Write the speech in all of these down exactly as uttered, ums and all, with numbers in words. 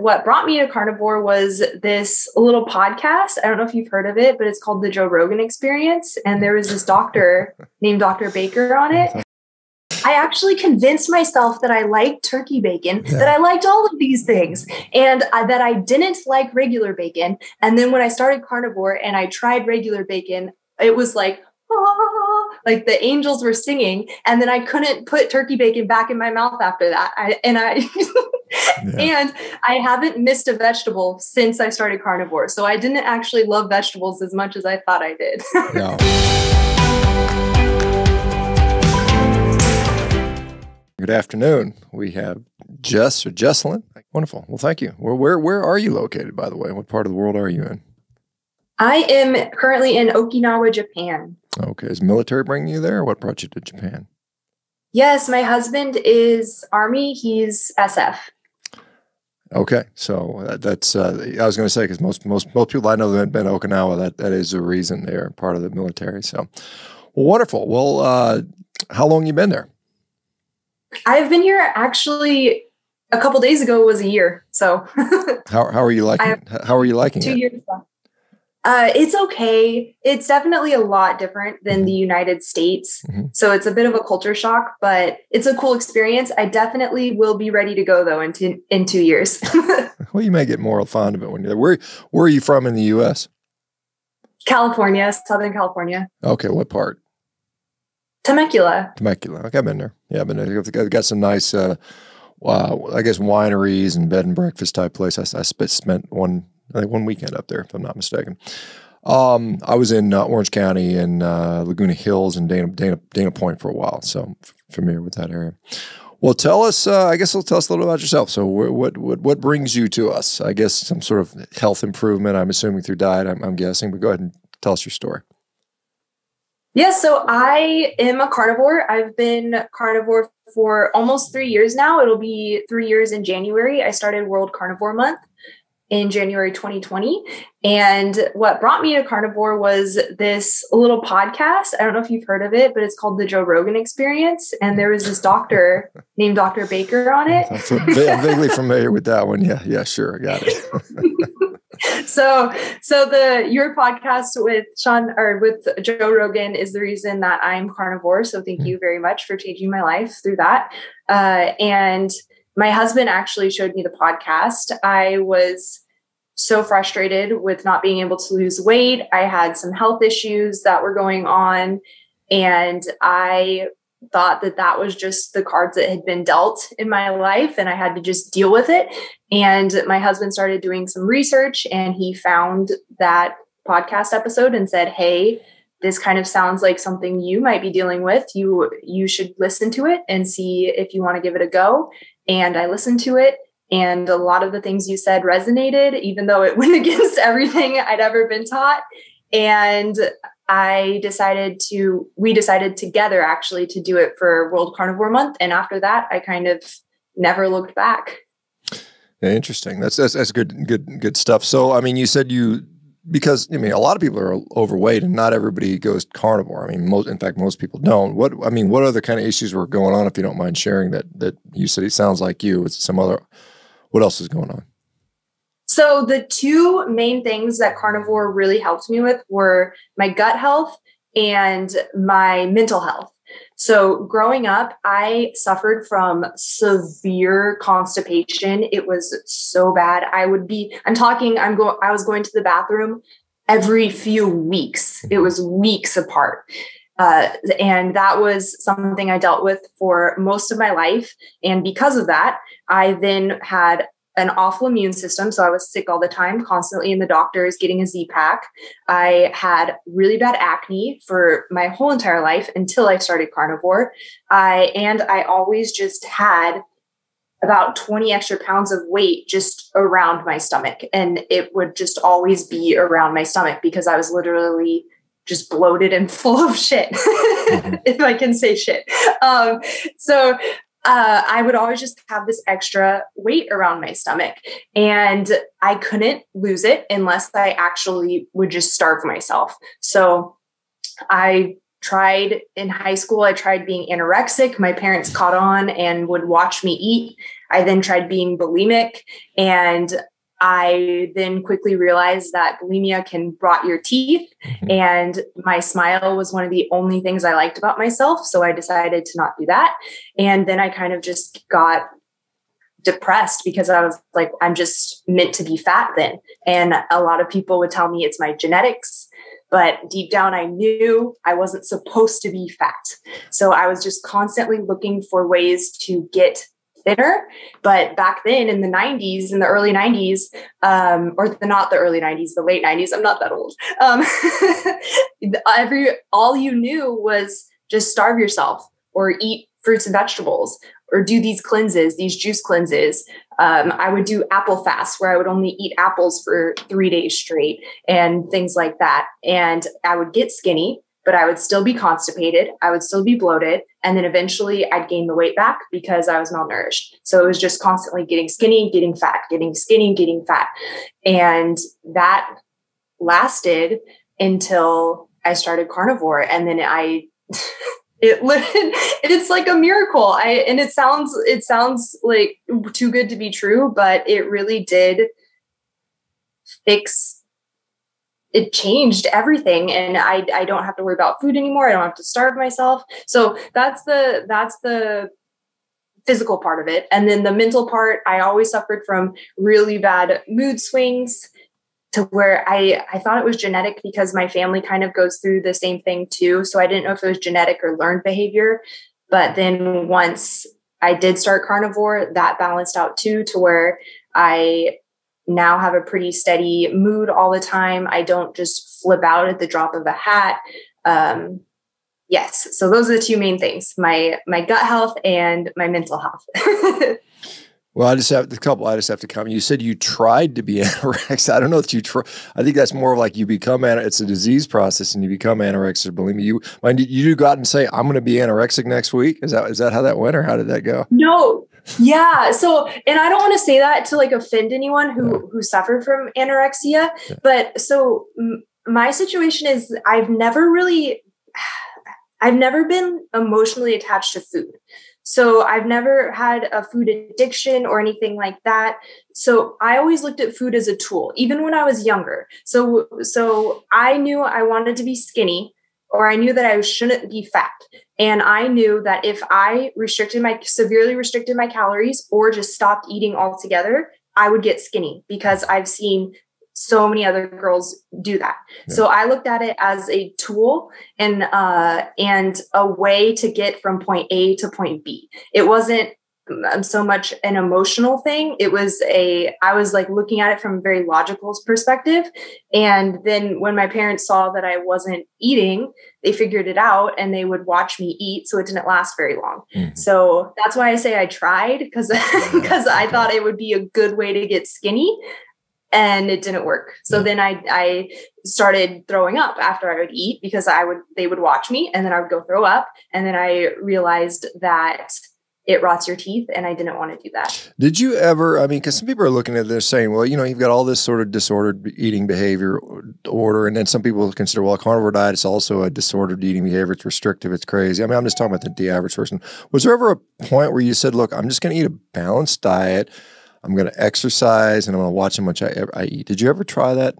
what brought me to carnivore was this little podcast. I don't know if you've heard of it, but it's called The Joe Rogan Experience. And there was this doctor named Doctor Baker on it. I actually convinced myself that I liked turkey bacon, yeah. that I liked all of these things, and I, that I didn't like regular bacon. And then when I started carnivore and I tried regular bacon, it was like, ah, like the angels were singing. And then I couldn't put turkey bacon back in my mouth after that. I, and I, yeah. and I haven't missed a vegetable since I started carnivore. So I didn't actually love vegetables as much as I thought I did. No. Good afternoon. We have Jess or Jessalyn. Wonderful. Well, thank you. Well, where where are you located, by the way? What part of the world are you in? I am currently in Okinawa, Japan. Okay. Is military bringing you there? Or what brought you to Japan? Yes, my husband is Army. He's S F. Okay, so that, that's uh, I was going to say because most most most people I know that have been to Okinawa. That that is the reason they're part of the military. So well, wonderful. Well, uh, how long you been there? I've been here actually a couple days ago was a year. So how, how are you liking it? How are you liking two it? Two years ago. Uh, it's okay. It's definitely a lot different than mm-hmm. the United States. Mm-hmm. So it's a bit of a culture shock, but it's a cool experience. I definitely will be ready to go though in two, in two years. Well, you may get more fond of it when you're there. Where, where are you from in the U S? California, Southern California. Okay. What part? Temecula. Temecula. Okay, I've been there. Yeah, I've been there. I've got some nice, uh, uh, I guess, wineries and bed and breakfast type place. I, I spent one, I think one weekend up there, if I'm not mistaken. Um, I was in uh, Orange County and uh, Laguna Hills and Dana, Dana, Dana Point for a while, so I'm familiar with that area. Well, tell us, uh, I guess, tell us a little about yourself. So what, what, what brings you to us? I guess some sort of health improvement, I'm assuming through diet, I'm, I'm guessing, but go ahead and tell us your story. Yes, yeah, so I am a carnivore. I've been carnivore for almost three years now. It'll be three years in January. I started World Carnivore Month in January twenty twenty. And what brought me to carnivore was this little podcast. I don't know if you've heard of it, but it's called The Joe Rogan Experience. And there was this doctor named Doctor Baker on it. I'm vaguely familiar with that one. Yeah, yeah, sure. I got it. So, so the, your podcast with Shawn or with Joe Rogan is the reason that I'm carnivore. So thank you very much for changing my life through that. Uh, and my husband actually showed me the podcast. I was so frustrated with not being able to lose weight. I had some health issues that were going on and I thought that that was just the cards that had been dealt in my life and I had to just deal with it. And my husband started doing some research and he found that podcast episode and said, hey, this kind of sounds like something you might be dealing with. You, you should listen to it and see if you want to give it a go. And I listened to it. And a lot of the things you said resonated, even though it went against everything I'd ever been taught. And I decided to, we decided together actually to do it for World Carnivore Month. And after that, I kind of never looked back. Yeah, interesting. That's, that's, that's good, good, good stuff. So, I mean, you said you, because I mean, a lot of people are overweight and not everybody goes carnivore. I mean, most, in fact, most people don't. What, I mean, what other kind of issues were going on if you don't mind sharing that, that you said it sounds like you, it's some other, what else is going on? So the two main things that carnivore really helped me with were my gut health and my mental health. So growing up, I suffered from severe constipation. It was so bad. I would be, I'm talking, I'm going, I was going to the bathroom every few weeks. It was weeks apart. Uh, and that was something I dealt with for most of my life. And because of that, I then had an awful immune system. So I was sick all the time, constantly in the doctors, getting a Z-Pack. I had really bad acne for my whole entire life until I started carnivore. I, and I always just had about twenty extra pounds of weight just around my stomach. And it would just always be around my stomach because I was literally just bloated and full of shit, if I can say shit. Um, so Uh, I would always just have this extra weight around my stomach and I couldn't lose it unless I actually would just starve myself. So I tried in high school, I tried being anorexic. My parents caught on and would watch me eat. I then tried being bulimic, and I then quickly realized that bulimia can rot your teeth, mm-hmm. and my smile was one of the only things I liked about myself. So I decided to not do that. And then I kind of just got depressed because I was like, I'm just meant to be fat then. And a lot of people would tell me it's my genetics, but deep down I knew I wasn't supposed to be fat. So I was just constantly looking for ways to get thinner. But back then in the nineties, in the early nineties, um, or the, not the early nineties, the late nineties, I'm not that old. Um, every, all you knew was just starve yourself or eat fruits and vegetables or do these cleanses, these juice cleanses. Um, I would do apple fasts where I would only eat apples for three days straight and things like that. And I would get skinny, but I would still be constipated. I would still be bloated. And then eventually I'd gain the weight back because I was malnourished. So it was just constantly getting skinny, getting fat, getting skinny, getting fat. And that lasted until I started Carnivore. And then I... It it's like a miracle. I, and it sounds, it sounds like too good to be true, but it really did fix, it changed everything. And I, I don't have to worry about food anymore. I don't have to starve myself. So that's the, that's the physical part of it. And then the mental part, I always suffered from really bad mood swings, to where I, I thought it was genetic because my family kind of goes through the same thing too. So I didn't know if it was genetic or learned behavior. But then once I did start Carnivore, that balanced out too, to where I now have a pretty steady mood all the time. I don't just flip out at the drop of a hat. Um, yes. So those are the two main things, my, my gut health and my mental health. Well, I just have a couple. I just have to comment. You said you tried to be anorexic. I don't know that you try. I think that's more of like you become anorexic. It's a disease process, and you become anorexic or bulimia. You, you do go out and say, "I'm going to be anorexic next week." Is that is that how that went, or how did that go? No, yeah. So, and I don't want to say that to like offend anyone who no. who suffered from anorexia, yeah. but so m my situation is I've never really, I've never been emotionally attached to food. So I've never had a food addiction or anything like that. So I always looked at food as a tool, even when I was younger. So, so I knew I wanted to be skinny, or I knew that I shouldn't be fat. And I knew that if I restricted my, severely restricted my calories or just stopped eating altogether, I would get skinny because I've seen so many other girls do that. Yeah. So I looked at it as a tool and, uh, and a way to get from point A to point B. It wasn't so much an emotional thing. It was a, I was like looking at it from a very logical perspective. And then when my parents saw that I wasn't eating, they figured it out and they would watch me eat. So it didn't last very long. Mm-hmm. So that's why I say I tried, because, because I thought it would be a good way to get skinny. And it didn't work. So then I, I started throwing up after I would eat because I would, they would watch me and then I would go throw up. And then I realized that it rots your teeth and I didn't want to do that. Did you ever, I mean, cause some people are looking at this saying, well, you know, you've got all this sort of disordered eating behavior order. And then some people consider, well, a carnivore diet is also a disordered eating behavior. It's restrictive. It's crazy. I mean, I'm just talking about the, the average person. Was there ever a point where you said, look, I'm just going to eat a balanced diet, I'm going to exercise, and I'm going to watch how much I, I eat. Did you ever try that?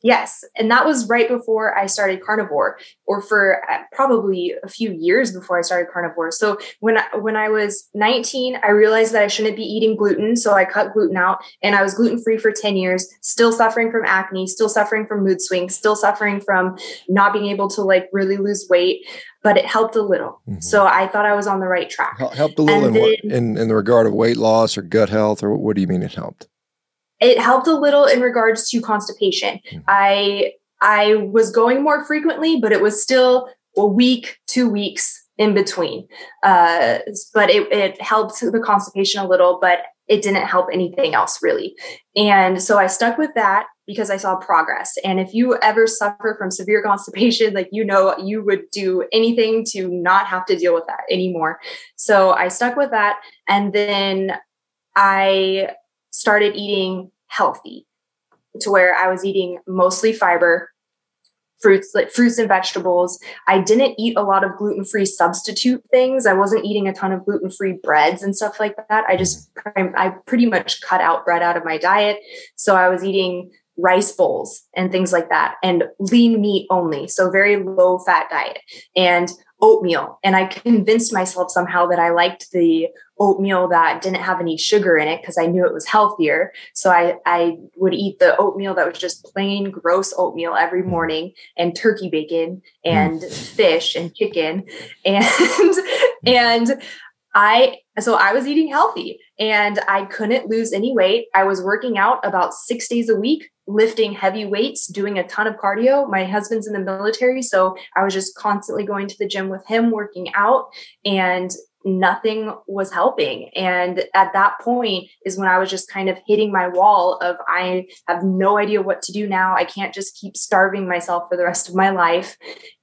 Yes. And that was right before I started Carnivore, or for probably a few years before I started Carnivore. So when I, when I was nineteen, I realized that I shouldn't be eating gluten. So I cut gluten out and I was gluten free for ten years, still suffering from acne, still suffering from mood swings, still suffering from not being able to like really lose weight, but it helped a little. Mm-hmm. So I thought I was on the right track. Helped a little in, then, what, in, in the regard of weight loss or gut health, or what do you mean it helped? It helped a little in regards to constipation. I, I was going more frequently, but it was still a week, two weeks in between. Uh, but it, it helped the constipation a little, but it didn't help anything else really. And so I stuck with that because I saw progress. And if you ever suffer from severe constipation, like, you know, you would do anything to not have to deal with that anymore. So I stuck with that. And then I started eating healthy, to where I was eating mostly fiber, fruits, like fruits and vegetables. I didn't eat a lot of gluten-free substitute things. I wasn't eating a ton of gluten-free breads and stuff like that. I just, I pretty much cut out bread out of my diet. So I was eating rice bowls and things like that, and lean meat only. So very low fat diet and oatmeal. And I convinced myself somehow that I liked the oatmeal that didn't have any sugar in it, because I knew it was healthier. So I, I would eat the oatmeal that was just plain gross oatmeal every morning, and turkey bacon and fish and chicken. And, and I, so I was eating healthy and I couldn't lose any weight. I was working out about six days a week, lifting heavy weights, doing a ton of cardio. My husband's in the military, so I was just constantly going to the gym with him, working out, and nothing was helping. And at that point is when I was just kind of hitting my wall of, I have no idea what to do now. I can't just keep starving myself for the rest of my life.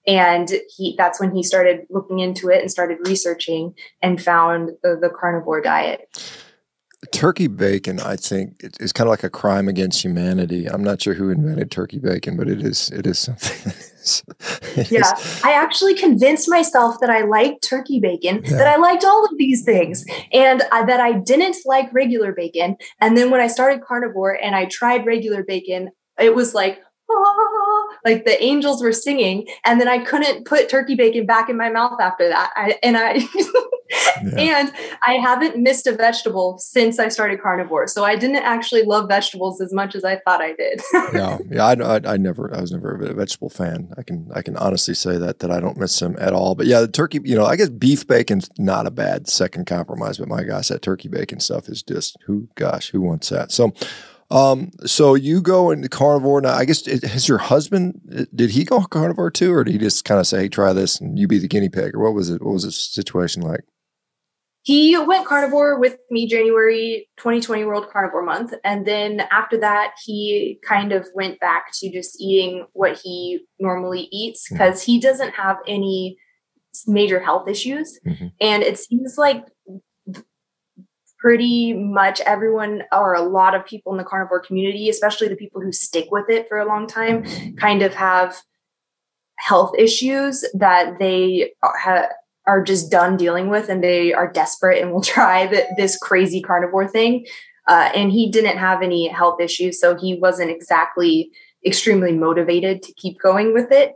And he, that's when he started looking into it and started researching and found the, the carnivore diet. Turkey bacon, I think, is kind of like a crime against humanity. I'm not sure who invented turkey bacon, but it is, it is something. It yeah. Is. I actually convinced myself that I liked turkey bacon, yeah. that I liked all of these things, and I, that I didn't like regular bacon. And then when I started carnivore and I tried regular bacon, it was like, ah, like the angels were singing. And then I couldn't put turkey bacon back in my mouth after that. I, and I, yeah. and I haven't missed a vegetable since I started carnivore. So I didn't actually love vegetables as much as I thought I did. yeah. Yeah. I, I, I never, I was never a vegetable fan. I can, I can honestly say that, that I don't miss them at all. But yeah, the turkey, you know, I guess beef bacon's not a bad second compromise, but my gosh, that turkey bacon stuff is just who, gosh, who wants that? So, Um, so you go into carnivore now. I guess, it, has your husband, did he go carnivore too, or did he just kind of say, hey, try this and you be the guinea pig, or what was it? What was the situation like? He went carnivore with me January twenty twenty World Carnivore Month. And then after that, he kind of went back to just eating what he normally eats, because mm-hmm. he doesn't have any major health issues. Mm-hmm. And it seems like pretty much everyone, or a lot of people in the carnivore community, especially the people who stick with it for a long time, kind of have health issues that they ha are just done dealing with, and they are desperate and will try the, this crazy carnivore thing. Uh, and he didn't have any health issues, so he wasn't exactly extremely motivated to keep going with it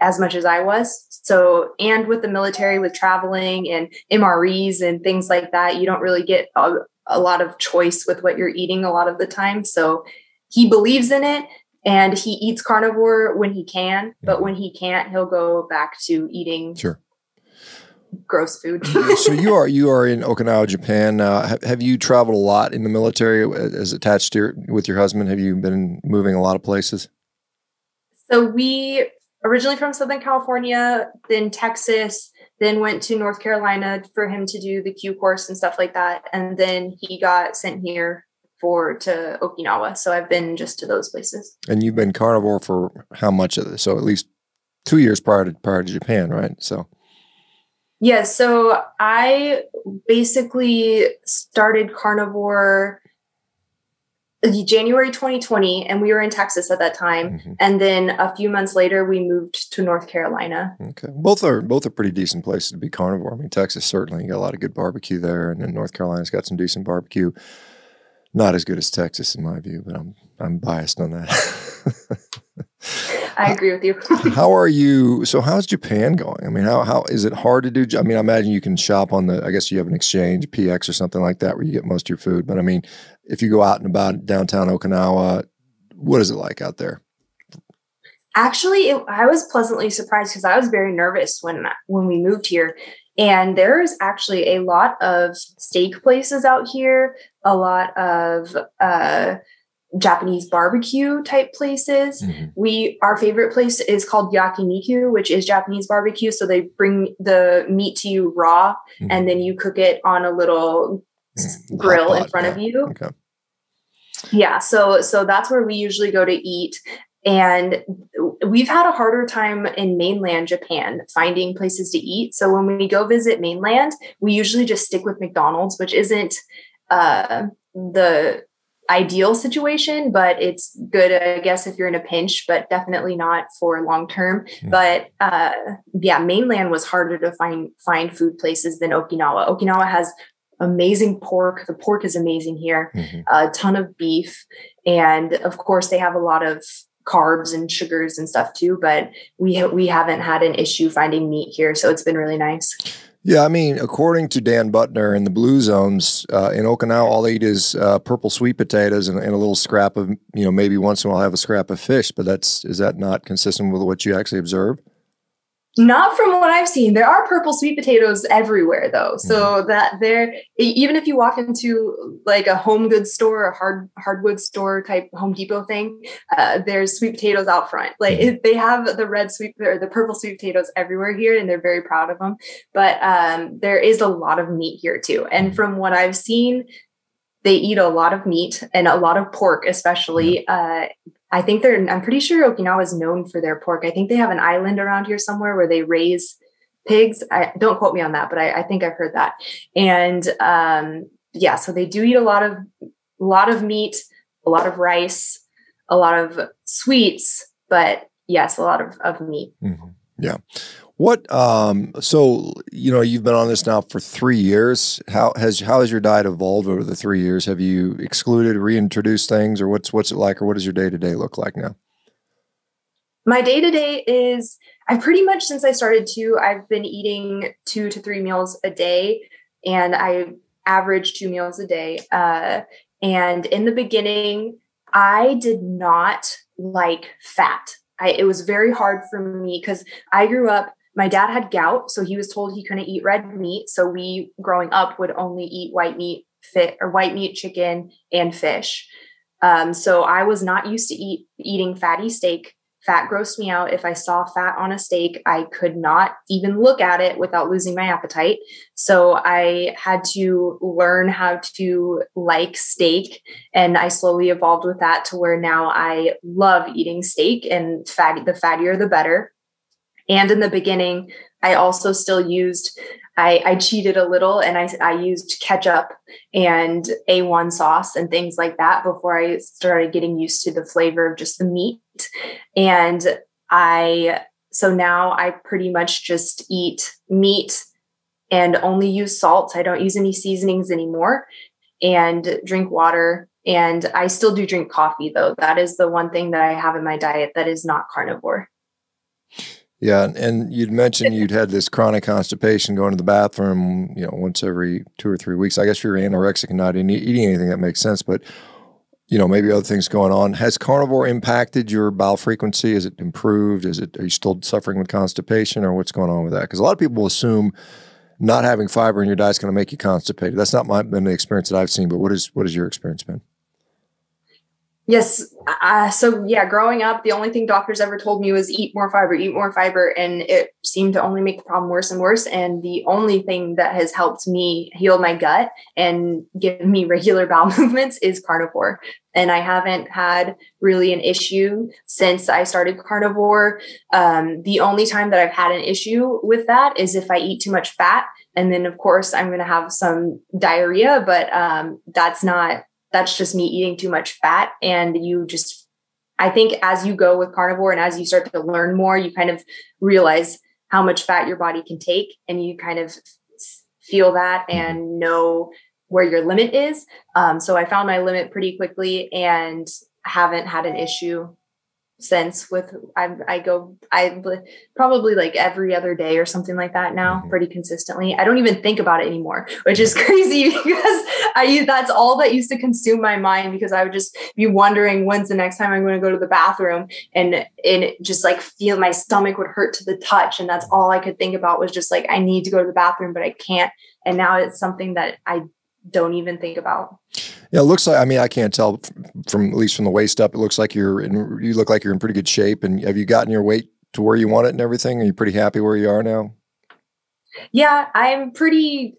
as much as I was. So, and with the military, with traveling and M R Es and things like that, you don't really get a, a lot of choice with what you're eating a lot of the time. So he believes in it, and he eats carnivore when he can, but when he can't, he'll go back to eating sure. gross food. So you are, you are in Okinawa, Japan. Uh, have, have you traveled a lot in the military as attached to your, with your husband? Have you been moving a lot of places? So we, originally from Southern California, then Texas, then went to North Carolina for him to do the Q course and stuff like that. And then he got sent here for, to Okinawa. So I've been just to those places. And you've been carnivore for how much of this? So at least two years prior to, prior to Japan, right? So. Yeah. So I basically started carnivore January twenty twenty, and we were in Texas at that time. Mm-hmm. And then a few months later, we moved to North Carolina. Okay, both are both are pretty decent places to be carnivore. I mean, Texas certainly got a lot of good barbecue there, and then North Carolina's got some decent barbecue. Not as good as Texas, in my view, but I'm I'm biased on that. I agree with you. How are you? So how's Japan going? I mean, how, how is it hard to do? I mean, I imagine you can shop on the, I guess you have an exchange, P X or something like that, where you get most of your food. But I mean, if you go out and about downtown Okinawa, what is it like out there? Actually, it, I was pleasantly surprised, because I was very nervous when, when we moved here. And there is actually a lot of steak places out here, a lot of, uh, Japanese barbecue type places. Mm-hmm. We, our favorite place is called Yakiniku, which is Japanese barbecue. So they bring the meat to you raw, mm-hmm. and then you cook it on a little mm-hmm. grill in front yeah. of you. Okay. Yeah. So, so that's where we usually go to eat. And we've had a harder time in mainland Japan finding places to eat. So when we go visit mainland, we usually just stick with McDonald's, which isn't, uh, the ideal situation, but it's good, I guess, if you're in a pinch, but definitely not for long term. Mm. But uh, yeah, mainland was harder to find find food places than Okinawa. Okinawa has amazing pork. The pork is amazing here. Mm-hmm. A ton of beef, and of course, they have a lot of carbs and sugars and stuff too. But we we haven't had an issue finding meat here, so it's been really nice. Yeah, I mean, according to Dan Butner in the Blue Zones, uh, in Okinawa, all they eat is uh, purple sweet potatoes and, and a little scrap of, you know, maybe once in a while have a scrap of fish. But that's, is that not consistent with what you actually observe? Not from what I've seen. There are purple sweet potatoes everywhere, though. Mm-hmm. So that there, even if you walk into like a home goods store, a hard hardwood store type Home Depot thing, uh, there's sweet potatoes out front. Like mm-hmm. they have the red sweet or the purple sweet potatoes everywhere here, and they're very proud of them. But um, there is a lot of meat here too, and from what I've seen, they eat a lot of meat and a lot of pork, especially. Uh, I think they're, I'm pretty sure Okinawa is known for their pork. I think they have an island around here somewhere where they raise pigs. I don't quote me on that, but I, I think I've heard that. And um, yeah, so they do eat a lot of, a lot of meat, a lot of rice, a lot of sweets, but yes, a lot of, of meat. Mm-hmm. Yeah. What, um, so, you know, you've been on this now for three years. How has, how has your diet evolved over the three years? Have you excluded, reintroduced things, or what's, what's it like, or what does your day-to-day look like now? My day-to-day is, I pretty much, since I started to, I've been eating two to three meals a day, and I average two meals a day. Uh, and in the beginning, I did not like fat. I, it was very hard for me because I grew up, my dad had gout, so he was told he couldn't eat red meat. So we, growing up, would only eat white meat, fit or white meat, chicken, and fish. Um, so I was not used to eat eating fatty steak. Fat grossed me out. If I saw fat on a steak, I could not even look at it without losing my appetite. So I had to learn how to like steak. And I slowly evolved with that to where now I love eating steak, and fatty, the fattier, the better. And in the beginning, I also still used, I, I cheated a little, and I, I used ketchup and A one sauce and things like that before I started getting used to the flavor of just the meat. And I, so now I pretty much just eat meat and only use salt. I don't use any seasonings anymore, and drink water. And I still do drink coffee, though. That is the one thing that I have in my diet that is not carnivore. Yeah. And you'd mentioned you'd had this chronic constipation, going to the bathroom, you know, once every two or three weeks. I guess if you're anorexic and not eating anything, that makes sense. But, you know, maybe other things going on. Has carnivore impacted your bowel frequency? Is it improved? Is it, are you still suffering with constipation, or what's going on with that? Because a lot of people assume not having fiber in your diet is going to make you constipated. That's not my, been the experience that I've seen, but what is, what has your experience been? Yes. Uh, so yeah, growing up, the only thing doctors ever told me was eat more fiber, eat more fiber. And it seemed to only make the problem worse and worse. And the only thing that has helped me heal my gut and give me regular bowel movements is carnivore. And I haven't had really an issue since I started carnivore. Um, the only time that I've had an issue with that is if I eat too much fat. And then of course I'm going to have some diarrhea, but um, that's not, that's just me eating too much fat. And you just, I think as you go with carnivore and as you start to learn more, you kind of realize how much fat your body can take, and you kind of feel that and know where your limit is. Um, so I found my limit pretty quickly and haven't had an issue since with, I, I go, I probably like every other day or something like that now, pretty consistently. I don't even think about it anymore, which is crazy because I, that's all that used to consume my mind, because I would just be wondering when's the next time I'm going to go to the bathroom, and, and it just like feel my stomach would hurt to the touch. And that's all I could think about was just like, I need to go to the bathroom, but I can't. And now it's something that I don't even think about. Yeah, it looks like, I mean, I can't tell from, at least from the waist up, it looks like you're in, you look like you're in pretty good shape. And have you gotten your weight to where you want it and everything? Are you pretty happy where you are now? Yeah, I'm pretty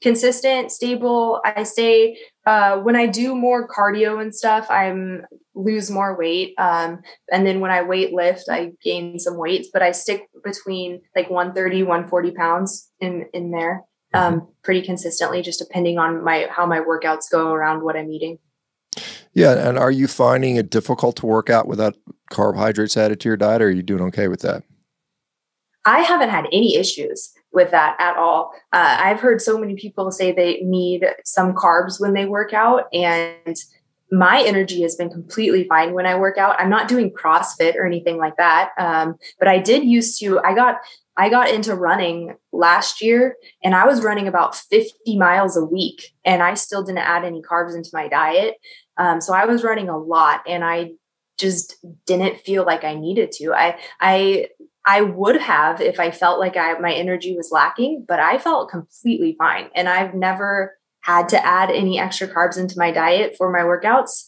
consistent, stable. I stay, uh, when I do more cardio and stuff, I'm lose more weight. Um, and then when I weight lift, I gain some weights, but I stick between like one thirty, one forty pounds in, in there. Um, pretty consistently, just depending on my, how my workouts go around what I'm eating. Yeah, and are you finding it difficult to work out without carbohydrates added to your diet, or are you doing okay with that? I haven't had any issues with that at all. Uh, I've heard so many people say they need some carbs when they work out, and my energy has been completely fine when I work out. I'm not doing CrossFit or anything like that. Um, but I did used to, I got, I got into running last year, and I was running about fifty miles a week, and I still didn't add any carbs into my diet. Um, so I was running a lot, and I just didn't feel like I needed to. I, I, I would have, if I felt like I, my energy was lacking, but I felt completely fine. And I've never had to add any extra carbs into my diet for my workouts.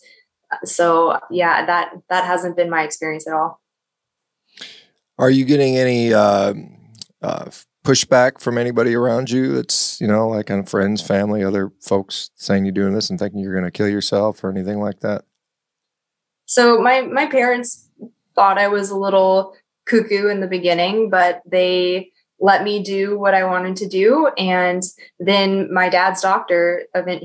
So yeah, that, that hasn't been my experience at all. Are you getting any, uh, uh, pushback from anybody around you? That's, you know, like on friends, family, other folks saying you're doing this and thinking you're going to kill yourself or anything like that? So my, my parents thought I was a little cuckoo in the beginning, but they let me do what I wanted to do. And then my dad's doctor,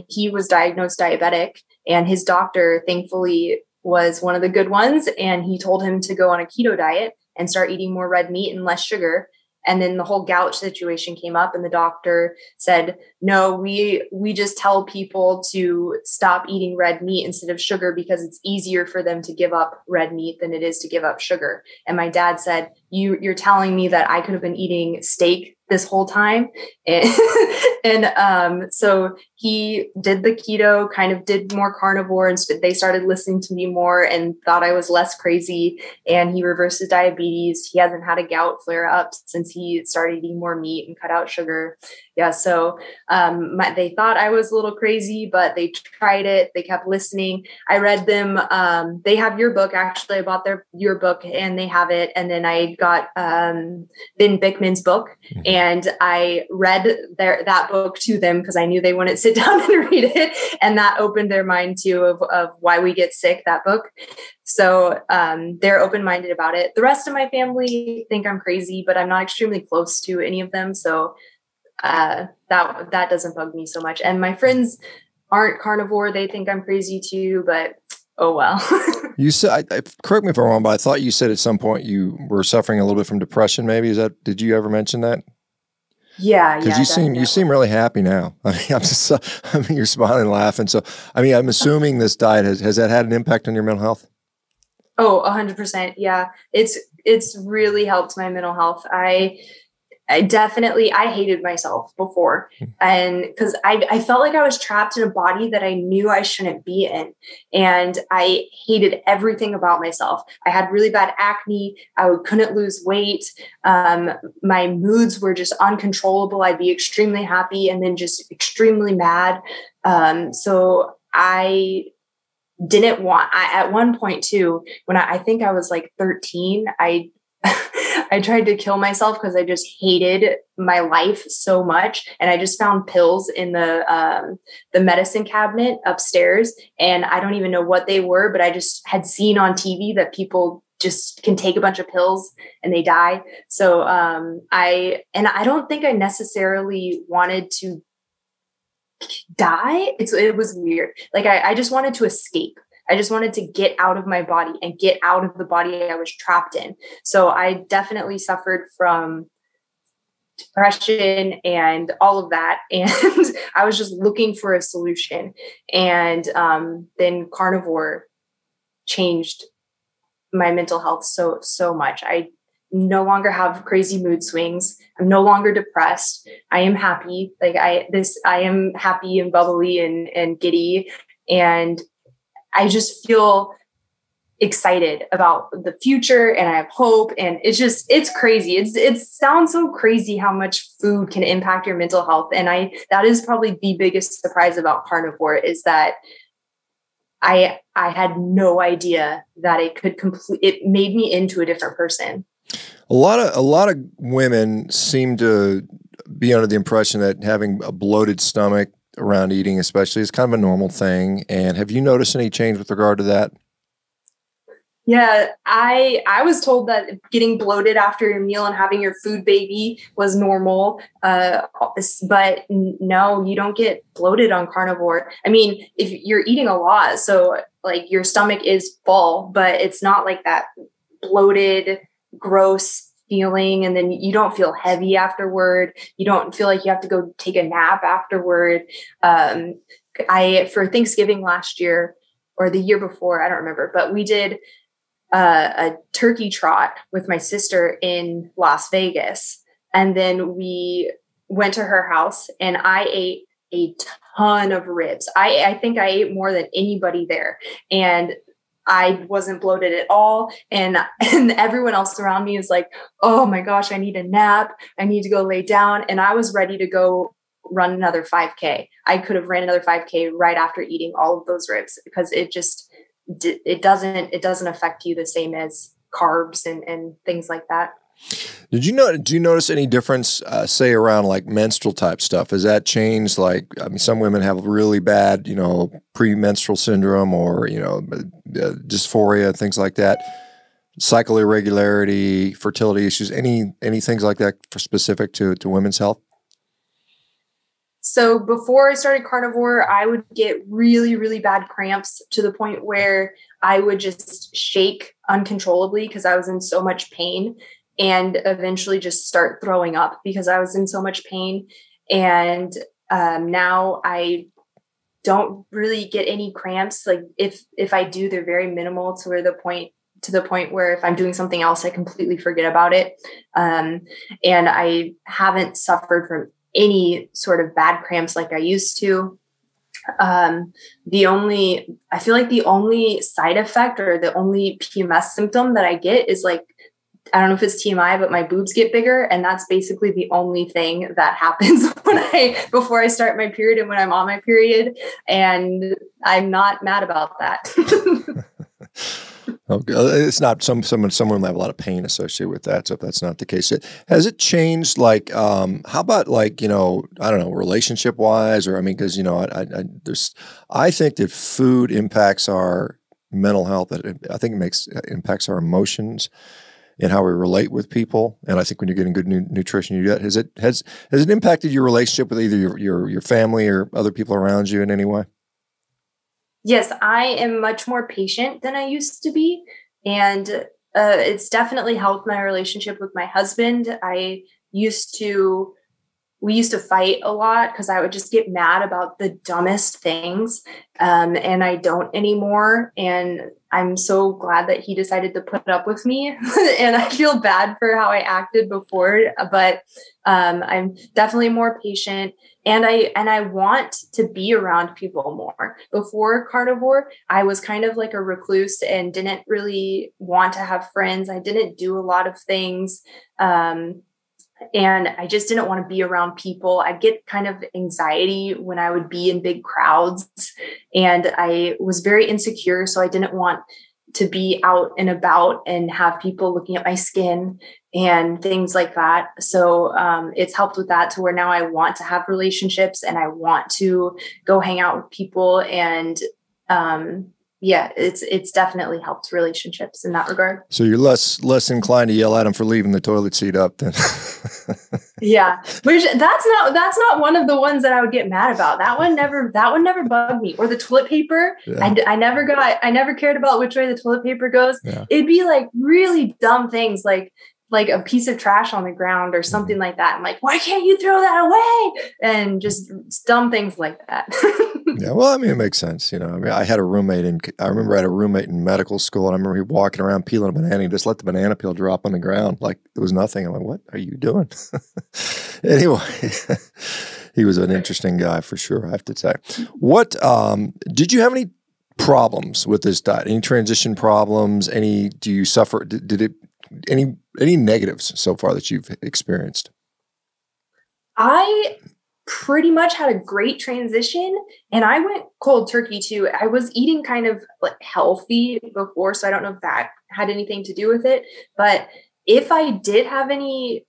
he was diagnosed diabetic, and his doctor thankfully was one of the good ones. And he told him to go on a keto diet and start eating more red meat and less sugar. And then the whole gout situation came up, and the doctor said, no, we, we just tell people to stop eating red meat instead of sugar because it's easier for them to give up red meat than it is to give up sugar. And my dad said, you, you're telling me that I could have been eating steak this whole time. And, and um, so he did the keto, kind of did more carnivore, and they started listening to me more and thought I was less crazy. And he reversed his diabetes. He hasn't had a gout flare up since he started eating more meat and cut out sugar. Yeah. So um, my, they thought I was a little crazy, but they tried it. They kept listening. I read them. Um, they have your book, actually. I bought their, your book, and they have it. And then I got um, Ben Bickman's book, and And I read their, that book to them because I knew they wouldn't sit down and read it. And that opened their mind too of, of Why We Get Sick, that book. So um, they're open-minded about it. The rest of my family think I'm crazy, but I'm not extremely close to any of them. So uh, that, that doesn't bug me so much. And my friends aren't carnivore. They think I'm crazy too, but oh well. You said, I, I, correct me if I'm wrong, but I thought you said at some point you were suffering a little bit from depression maybe. Is that, did you ever mention that? Yeah, because yeah, you definitely. seem you seem really happy now. I mean, I'm just, I mean, you're smiling, and laughing. So, I mean, I'm assuming this diet has has that had an impact on your mental health? Oh, a hundred percent. Yeah, it's it's really helped my mental health. I I definitely I hated myself before, and because I I felt like I was trapped in a body that I knew I shouldn't be in, and I hated everything about myself. I had really bad acne. I couldn't lose weight. Um, my moods were just uncontrollable. I'd be extremely happy and then just extremely mad. Um, so I didn't want. I, at one point too, when I, I think I was like thirteen, I. I tried to kill myself because I just hated my life so much. And I just found pills in the, um, the medicine cabinet upstairs. And I don't even know what they were, but I just had seen on T V that people just can take a bunch of pills and they die. So, um, I, and I don't think I necessarily wanted to die. It's, it was weird. Like I, I just wanted to escape. I just wanted to get out of my body and get out of the body I was trapped in. So I definitely suffered from depression and all of that. And I was just looking for a solution. And um, then carnivore changed my mental health so, so much. I no longer have crazy mood swings. I'm no longer depressed. I am happy. Like I, this, I am happy and bubbly and, and giddy, and I just feel excited about the future, and I have hope, and it's just, it's crazy. It's, it sounds so crazy how much food can impact your mental health. And I, that is probably the biggest surprise about carnivore, is that I, I had no idea that it could complete, it made me into a different person. A lot of, a lot of women seem to be under the impression that having a bloated stomach around eating especially is kind of a normal thing. And have you noticed any change with regard to that? Yeah, I I was told that getting bloated after your meal and having your food baby was normal. Uh, but no, you don't get bloated on carnivore. I mean, if you're eating a lot, so like your stomach is full, but it's not like that bloated, gross feeling. And then you don't feel heavy afterward. You don't feel like you have to go take a nap afterward. Um, I, for Thanksgiving last year or the year before, I don't remember, but we did Uh, a turkey trot with my sister in Las Vegas. And then we went to her house and I ate a ton of ribs. I, I think I ate more than anybody there. And I wasn't bloated at all. And, and everyone else around me is like, oh my gosh, I need a nap. I need to go lay down. And I was ready to go run another five K. I could have ran another five K right after eating all of those ribs because it just... it doesn't, it doesn't affect you the same as carbs and, and things like that. Did you know, do you notice any difference, uh, say around like menstrual type stuff? Has that changed? Like, I mean, some women have really bad, you know, premenstrual syndrome or, you know, uh, dysphoria, things like that, cycle irregularity, fertility issues, any, any things like that for specific to, to women's health? So before I started carnivore, I would get really, really bad cramps to the point where I would just shake uncontrollably because I was in so much pain and eventually just start throwing up because I was in so much pain. And um, now I don't really get any cramps. Like if, if I do, they're very minimal to where the point to the point where if I'm doing something else, I completely forget about it. Um, and I haven't suffered from any sort of bad cramps like I used to. Um, the only, I feel like the only side effect or the only P M S symptom that I get is like, I don't know if it's T M I, but my boobs get bigger. And that's basically the only thing that happens when I, before I start my period and when I'm on my period. And I'm not mad about that. Okay. It's not some, someone, someone will have a lot of pain associated with that. So if that's not the case, it, has it changed? Like, um, how about like, you know, I don't know, relationship wise, or, I mean, cause you know, I, I, I there's, I think that food impacts our mental health. I think it makes, it impacts our emotions and how we relate with people. And I think when you're getting good nu nutrition, you do that. Has it, has, has it impacted your relationship with either your, your, your family or other people around you in any way? Yes, I am much more patient than I used to be. And uh, it's definitely helped my relationship with my husband. I used to, we used to fight a lot because I would just get mad about the dumbest things. Um, and I don't anymore. And I'm so glad that he decided to put up with me. And I feel bad for how I acted before, but um, I'm definitely more patient. And I, and I want to be around people more. Before carnivore, I was kind of like a recluse and didn't really want to have friends. I didn't do a lot of things. Um, and I just didn't want to be around people. I get kind of anxiety when I would be in big crowds, and I was very insecure. So I didn't want to be out and about and have people looking at my skin and things like that. So um, it's helped with that to where now I want to have relationships and I want to go hang out with people. And um, yeah, it's, it's definitely helped relationships in that regard. So you're less, less inclined to yell at them for leaving the toilet seat up then. Yeah. Which that's not, that's not one of the ones that I would get mad about. That one never, that one never bugged me. Or the toilet paper. Yeah. I, I never got, I never cared about which way the toilet paper goes. Yeah. It'd be like really dumb things like, like a piece of trash on the ground or something like that. I'm like, why can't you throw that away? And just dumb things like that. Yeah. Well, I mean, it makes sense. You know, I mean, I had a roommate in, I remember I had a roommate in medical school, and I remember he walking around peeling a banana, and he just let the banana peel drop on the ground. Like it was nothing. I'm like, what are you doing? Anyway, he was an interesting guy for sure. I have to say. What, um, did you have any problems with this diet? Any transition problems? Any, do you suffer? Did, did it, any, any negatives so far that you've experienced? I pretty much had a great transition, and I went cold turkey too. I was eating kind of like healthy before, so I don't know if that had anything to do with it, but if I did have any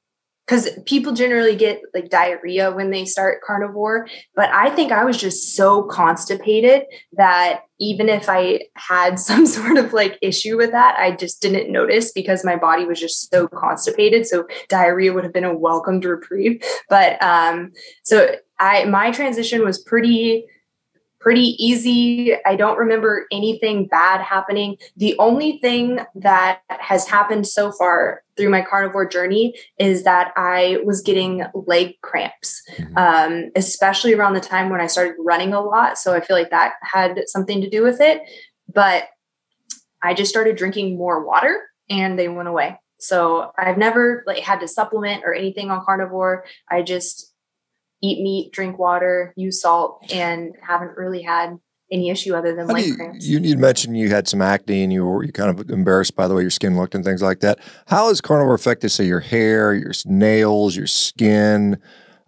because people generally get like diarrhea when they start carnivore, but I think I was just so constipated that even if I had some sort of like issue with that, I just didn't notice because my body was just so constipated. So diarrhea would have been a welcomed reprieve. But um, so I, my transition was pretty, pretty easy. I don't remember anything bad happening. The only thing that has happened so far through my carnivore journey is that I was getting leg cramps, um, especially around the time when I started running a lot. So I feel like that had something to do with it, but I just started drinking more water and they went away. So I've never like had to supplement or anything on carnivore. I just eat meat, drink water, use salt, and haven't really had any issue other than leg cramps. You, you mentioned you had some acne and you were you kind of embarrassed by the way your skin looked and things like that. How has carnivore affected, say, your hair, your nails, your skin?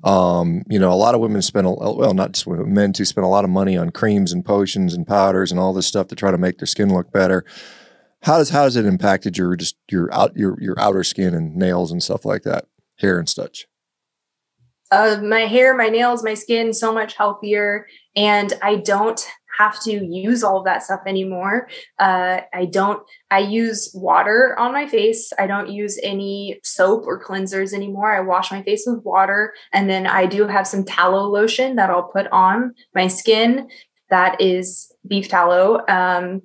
Um, you know, a lot of women spend, a, well, not just women, men too, spend a lot of money on creams and potions and powders and all this stuff to try to make their skin look better. How does how has it impacted your just your out your your outer skin and nails and stuff like that, hair and such? Uh, my hair, my nails, my skin, so much healthier. And I don't have to use all of that stuff anymore. Uh, I don't, I use water on my face. I don't use any soap or cleansers anymore. I wash my face with water. And then I do have some tallow lotion that I'll put on my skin. That is beef tallow. Um,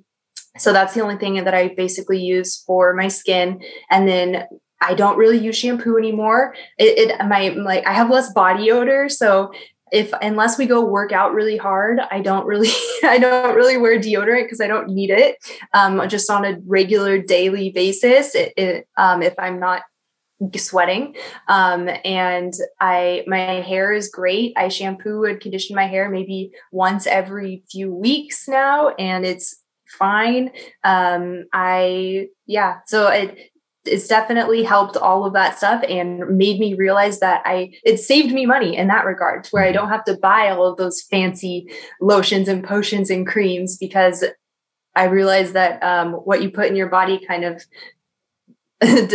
so that's the only thing that I basically use for my skin. And then I don't really use shampoo anymore. It, it my like I have less body odor, so if unless we go work out really hard, I don't really I don't really wear deodorant because I don't need it. Um, just on a regular daily basis, it, it, um, if I'm not sweating, um, and I my hair is great. I shampoo and condition my hair maybe once every few weeks now, and it's fine. Um, I yeah, so it. It's definitely helped all of that stuff and made me realize that I, it saved me money in that regard where I don't have to buy all of those fancy lotions and potions and creams because I realized that um, what you put in your body kind of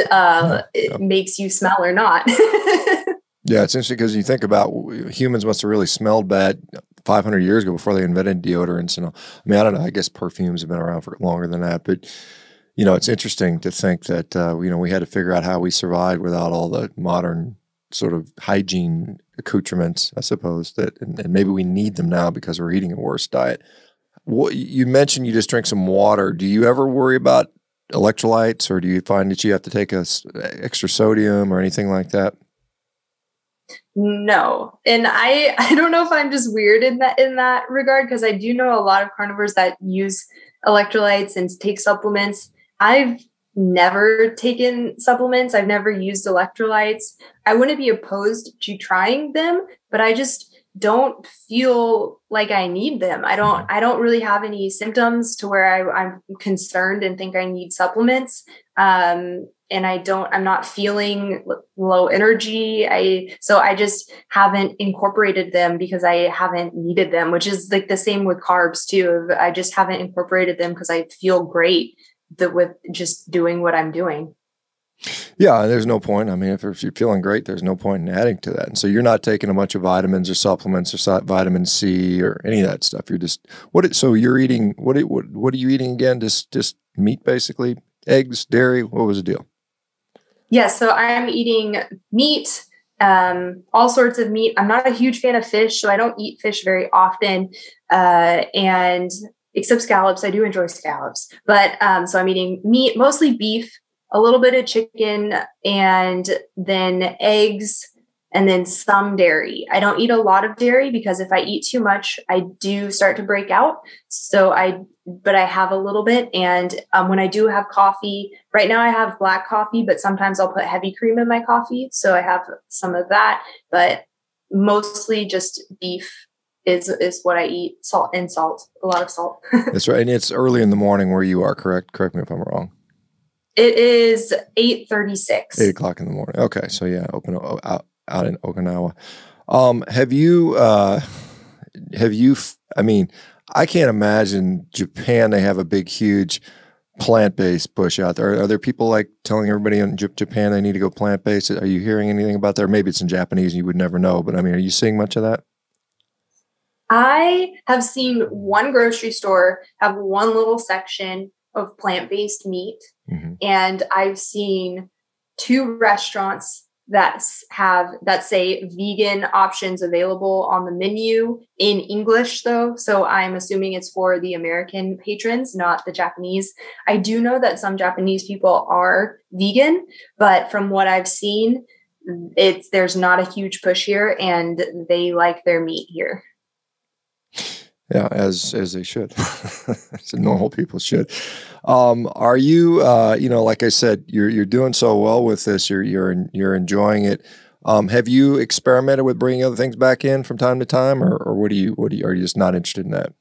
uh, it makes you smell or not. Yeah. It's interesting because you think about humans must have really smelled bad five hundred years ago before they invented deodorants. And all. I mean, I don't know, I guess perfumes have been around for longer than that, but you know, it's interesting to think that, uh, you know, we had to figure out how we survived without all the modern sort of hygiene accoutrements, I suppose, that, and, and maybe we need them now because we're eating a worse diet. What, you mentioned you just drink some water. Do you ever worry about electrolytes or do you find that you have to take a extra sodium or anything like that? No. And I, I don't know if I'm just weird in that, in that regard, because I do know a lot of carnivores that use electrolytes and take supplements. I've never taken supplements. I've never used electrolytes. I wouldn't be opposed to trying them, but I just don't feel like I need them. I don't, I don't really have any symptoms to where I, I'm concerned and think I need supplements. Um, and I don't, I'm not feeling low energy. I, so I just haven't incorporated them because I haven't needed them, which is like the same with carbs too. I just haven't incorporated them because I feel great that with just doing what I'm doing. Yeah. There's no point. I mean, if, if you're feeling great, there's no point in adding to that. And so you're not taking a bunch of vitamins or supplements or vitamin C or any of that stuff. You're just, what, so you're eating, what, what, what are you eating again? Just, just meat, basically eggs, dairy. What was the deal? Yeah, so I'm eating meat, um, all sorts of meat. I'm not a huge fan of fish, so I don't eat fish very often. Uh, and except scallops, I do enjoy scallops. But um, so I'm eating meat, mostly beef, a little bit of chicken, and then eggs, and then some dairy. I don't eat a lot of dairy because if I eat too much, I do start to break out. So I, but I have a little bit. And um, when I do have coffee, right now I have black coffee, but sometimes I'll put heavy cream in my coffee. So I have some of that, but mostly just beef is, is what I eat. Salt and salt, a lot of salt. That's right. And it's early in the morning where you are, correct? Correct me if I'm wrong. It is eight thirty-six. Eight o'clock in the morning. Okay. So yeah, open out. out in Okinawa. Um, have you, uh, have you, I mean, I can't imagine Japan, they have a big, huge plant-based push out there? Are, are there people like telling everybody in J Japan they need to go plant-based? Are you hearing anything about that? Or maybe it's in Japanese and you would never know, but I mean, are you seeing much of that? I have seen one grocery store have one little section of plant-based meat. Mm-hmm. And I've seen two restaurants that have, that say vegan options available on the menu in English though. So I'm assuming it's for the American patrons, not the Japanese. I do know that some Japanese people are vegan, but from what I've seen, it's, there's not a huge push here and they like their meat here. Yeah, as as they should, as normal people should. Um, are you, uh, you know, like I said, you're you're doing so well with this. You're you're you're enjoying it. Um, have you experimented with bringing other things back in from time to time, or or what do you what do you, are you just not interested in that?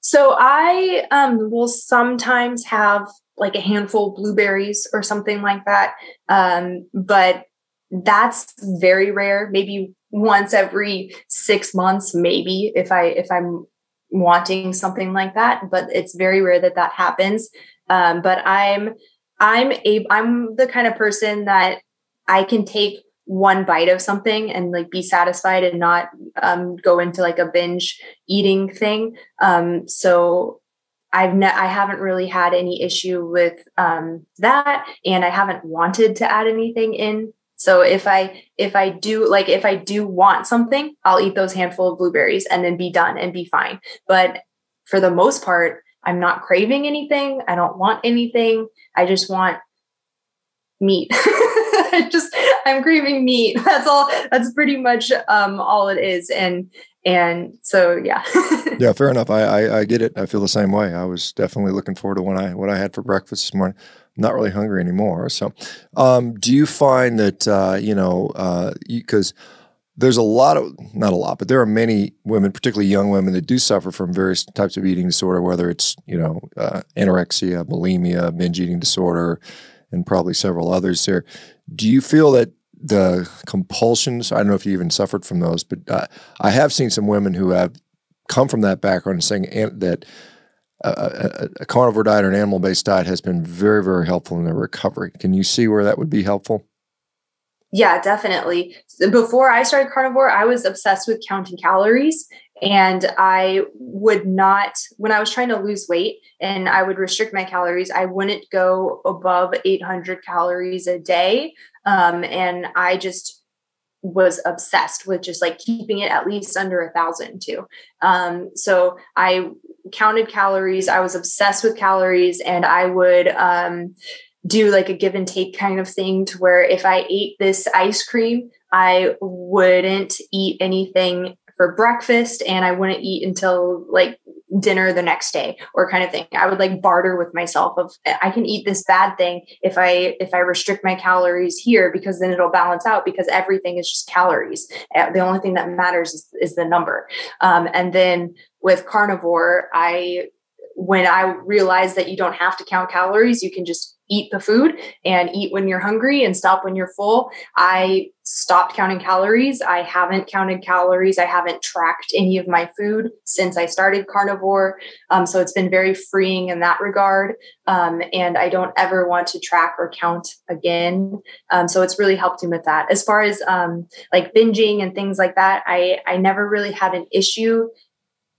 So I um, will sometimes have like a handful of blueberries or something like that, um, but that's very rare. Maybe once every six months, maybe if I, if I'm wanting something like that, but it's very rare that that happens. Um, but I'm, I'm a, I'm the kind of person that I can take one bite of something and like be satisfied and not, um, go into like a binge eating thing. Um, so I've ne- I haven't really had any issue with, um, that, and I haven't wanted to add anything in. So if I, if I do like, if I do want something, I'll eat those handful of blueberries and then be done and be fine. But for the most part, I'm not craving anything. I don't want anything. I just want meat. I just, I'm craving meat. That's all. That's pretty much um, all it is. And, and so, yeah. Yeah, fair enough. I, I, I get it. I feel the same way. I was definitely looking forward to when I, what I had for breakfast this morning. Not really hungry anymore. So, um, do you find that, uh, you know, uh, you, 'cause there's a lot of, not a lot, but there are many women, particularly young women, that do suffer from various types of eating disorder, whether it's, you know, uh, anorexia, bulimia, binge eating disorder, and probably several others there. Do you feel that the compulsions, I don't know if you even suffered from those, but uh, I have seen some women who have come from that background saying that, Uh, a, a carnivore diet or an animal-based diet has been very, very helpful in their recovery. Can you see where that would be helpful? Yeah, definitely. Before I started carnivore, I was obsessed with counting calories, and I would not, when I was trying to lose weight and I would restrict my calories, I wouldn't go above eight hundred calories a day. Um, and I just was obsessed with just like keeping it at least under a thousand too. Um, so I counted calories. I was obsessed with calories, and I would, um, do like a give and take kind of thing to where if I ate this ice cream, I wouldn't eat anything for breakfast and I wouldn't eat until like dinner the next day or kind of thing. I would like barter with myself of, I can eat this bad thing if I, if I restrict my calories here, because then it'll balance out, because everything is just calories. The only thing that matters is, is the number. Um, and then with carnivore, I, when I realized that you don't have to count calories, you can just eat the food and eat when you're hungry and stop when you're full. I stopped counting calories. I haven't counted calories. I haven't tracked any of my food since I started carnivore. Um, so it's been very freeing in that regard. Um, and I don't ever want to track or count again. Um, so it's really helped him with that. As far as um, like binging and things like that, I, I never really had an issue,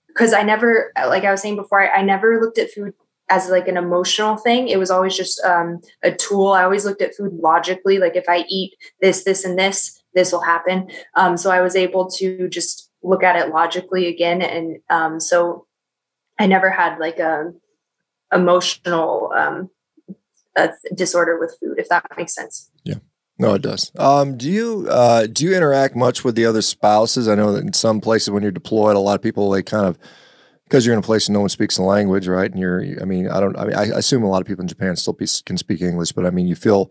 because I never, like I was saying before, I, I never looked at food as like an emotional thing. It was always just um, a tool. I always looked at food logically. Like if I eat this, this, and this, this will happen. Um, so I was able to just look at it logically again. And um, so I never had like a emotional um, uh, disorder with food, if that makes sense. Yeah, no, it does. Um, do you, uh, do you interact much with the other spouses? I know that in some places when you're deployed, a lot of people, they kind of, because you're in a place and no one speaks the language, right? And you're, I mean, I don't, I mean, I assume a lot of people in Japan still be, can speak English, but I mean, you feel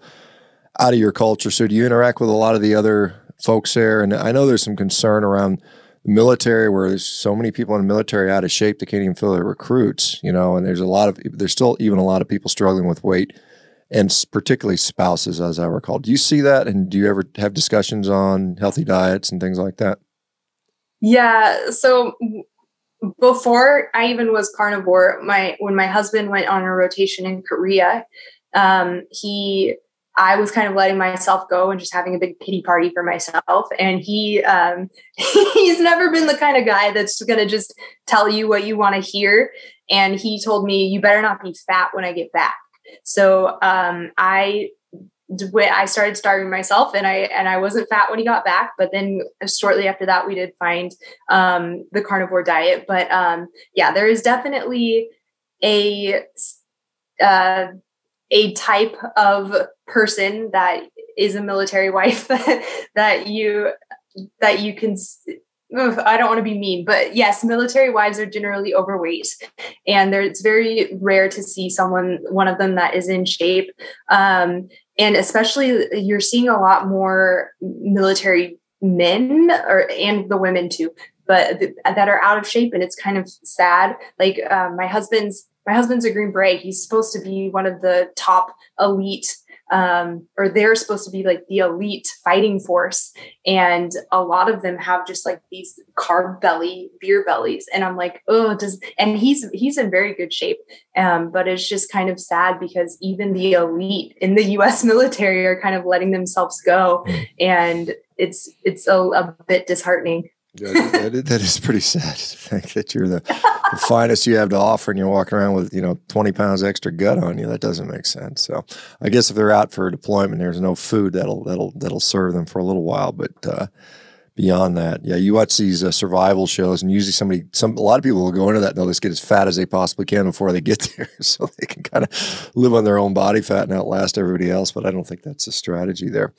out of your culture. So do you interact with a lot of the other folks there? And I know there's some concern around the military, where there's so many people in the military out of shape, they can't even fill their recruits, you know, and there's a lot of, there's still even a lot of people struggling with weight, and particularly spouses, as I recall. Do you see that? And do you ever have discussions on healthy diets and things like that? Yeah. So before I even was carnivore, my when my husband went on a rotation in Korea, um, he I was kind of letting myself go and just having a big pity party for myself. And he um, he's never been the kind of guy that's going to just tell you what you want to hear. And he told me, you better not be fat when I get back. So um, I I started starving myself, and I and I wasn't fat when he got back. But then shortly after that, we did find um, the carnivore diet. But um, yeah, there is definitely a uh, a type of person that is a military wife that, that you that you can. I don't want to be mean, but yes, military wives are generally overweight, and there, it's very rare to see someone, one of them that is in shape. Um, and especially you're seeing a lot more military men or, and the women too, but th- that are out of shape. And it's kind of sad. Like, um, my husband's, my husband's a Green Beret. He's supposed to be one of the top elite, Um, or they're supposed to be like the elite fighting force. And a lot of them have just like these carb belly, beer bellies. And I'm like, oh, does, and he's, he's in very good shape. Um, but it's just kind of sad because even the elite in the U S military are kind of letting themselves go. And it's, it's a, a bit disheartening. Yeah, that, is, that is pretty sad to think that you're the, the finest you have to offer and you're walking around with, you know, twenty pounds extra gut on you. That doesn't make sense. So I guess if they're out for a deployment, there's no food that'll, that'll, that'll serve them for a little while. But, uh, beyond that, yeah, you watch these uh, survival shows and usually somebody, some, a lot of people will go into that and they'll just get as fat as they possibly can before they get there so they can kind of live on their own body fat and outlast everybody else. But I don't think that's a strategy there.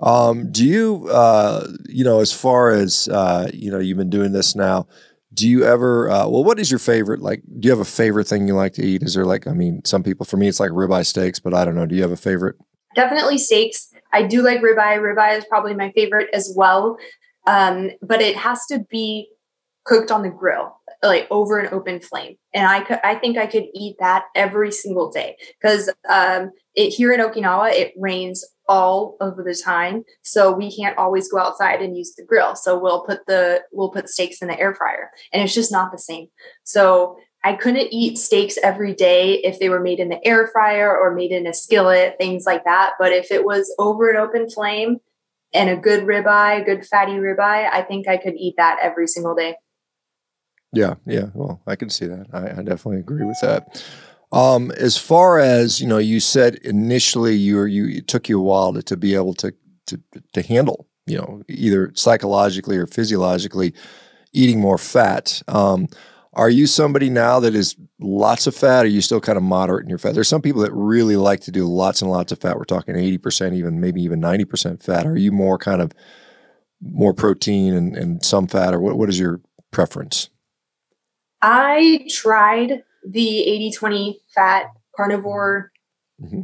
Um, do you, uh, you know, as far as, uh, you know, you've been doing this now, do you ever, uh, well, what is your favorite? Like, do you have a favorite thing you like to eat? Is there like, I mean, some people, for me, it's like ribeye steaks, but I don't know. Do you have a favorite? Definitely steaks. I do like ribeye. Ribeye is probably my favorite as well. Um, but it has to be cooked on the grill, like over an open flame. And I could, I think I could eat that every single day because, um, it, here in Okinawa, it rains all of the time. So we can't always go outside and use the grill. So we'll put the, we'll put steaks in the air fryer, and it's just not the same. So I couldn't eat steaks every day if they were made in the air fryer or made in a skillet, things like that. But if it was over an open flame and a good ribeye, good fatty ribeye, I think I could eat that every single day. Yeah. Yeah. Well, I can see that. I, I definitely agree with that. Um, as far as, you know, you said initially you were, you, it took you a while to, to be able to, to, to handle, you know, either psychologically or physiologically eating more fat. Um, are you somebody now that is lots of fat? Or are you still kind of moderate in your fat? There's some people that really like to do lots and lots of fat. We're talking eighty percent, even maybe even ninety percent fat. Are you more kind of more protein and, and some fat, or what, what is your preference? I tried the eighty twenty fat carnivore mm-hmm.